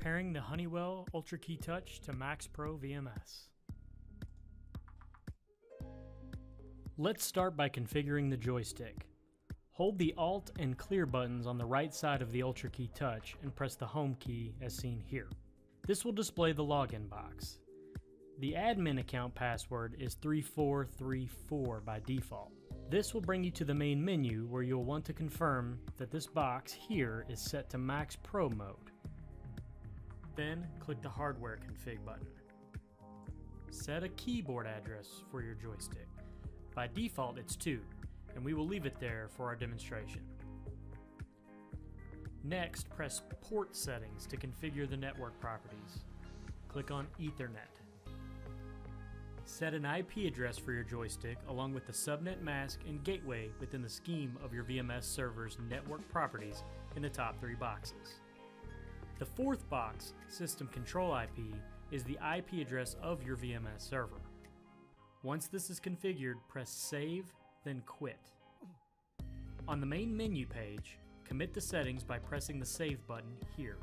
Pairing the Honeywell UltraKey Touch to MaxPro VMS. Let's start by configuring the joystick. Hold the Alt and Clear buttons on the right side of the UltraKey Touch and press the Home key as seen here. This will display the login box. The admin account password is 3434 by default. This will bring you to the main menu where you'll want to confirm that this box here is set to MaxPro mode. Then click the Hardware Config button. Set a keyboard address for your joystick. By default it's 2, and we will leave it there for our demonstration. Next, press Port Settings to configure the network properties. Click on Ethernet. Set an IP address for your joystick along with the subnet mask and gateway within the scheme of your VMS server's network properties in the top 3 boxes. The fourth box, System Control IP, is the IP address of your VMS server. Once this is configured, press Save, then Quit. On the main menu page, commit the settings by pressing the Save button here.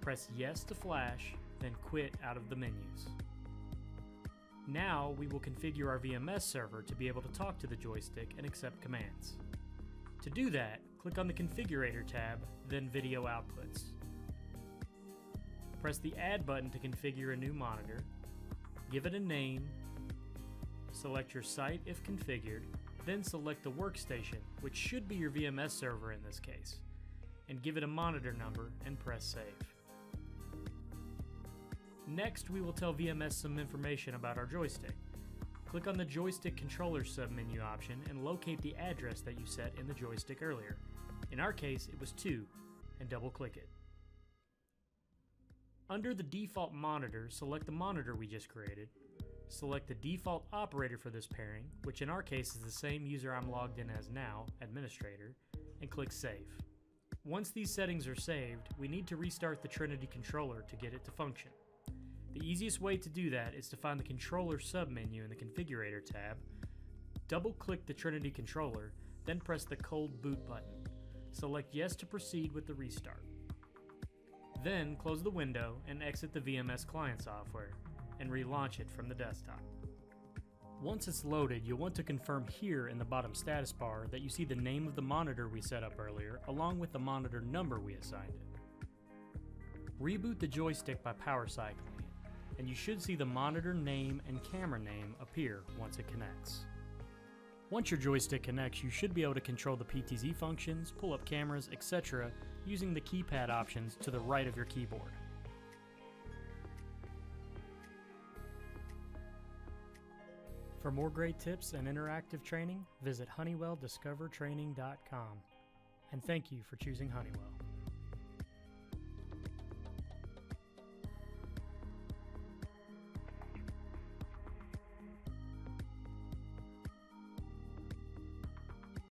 Press Yes to flash, then Quit out of the menus. Now we will configure our VMS server to be able to talk to the joystick and accept commands. To do that, click on the Configurator tab, then Video Outputs. Press the Add button to configure a new monitor, give it a name, select your site if configured, then select the workstation, which should be your VMS server in this case, and give it a monitor number and press Save. Next, we will tell VMS some information about our joystick. Click on the Joystick Controller submenu option and locate the address that you set in the joystick earlier. In our case, it was 2, and double-click it. Under the default monitor, select the monitor we just created, select the default operator for this pairing, which in our case is the same user I'm logged in as now, administrator, and click Save. Once these settings are saved, we need to restart the Trinity controller to get it to function. The easiest way to do that is to find the controller submenu in the Configurator tab, double-click the Trinity controller, then press the Cold Boot button. Select Yes to proceed with the restart. Then close the window and exit the VMS client software, and relaunch it from the desktop. Once it's loaded, you'll want to confirm here in the bottom status bar that you see the name of the monitor we set up earlier, along with the monitor number we assigned it. Reboot the joystick by power cycling it, and you should see the monitor name and camera name appear once it connects. Once your joystick connects, you should be able to control the PTZ functions, pull up cameras, etc. using the keypad options to the right of your keyboard. For more great tips and interactive training, visit honeywelldiscovertraining.com. And thank you for choosing Honeywell.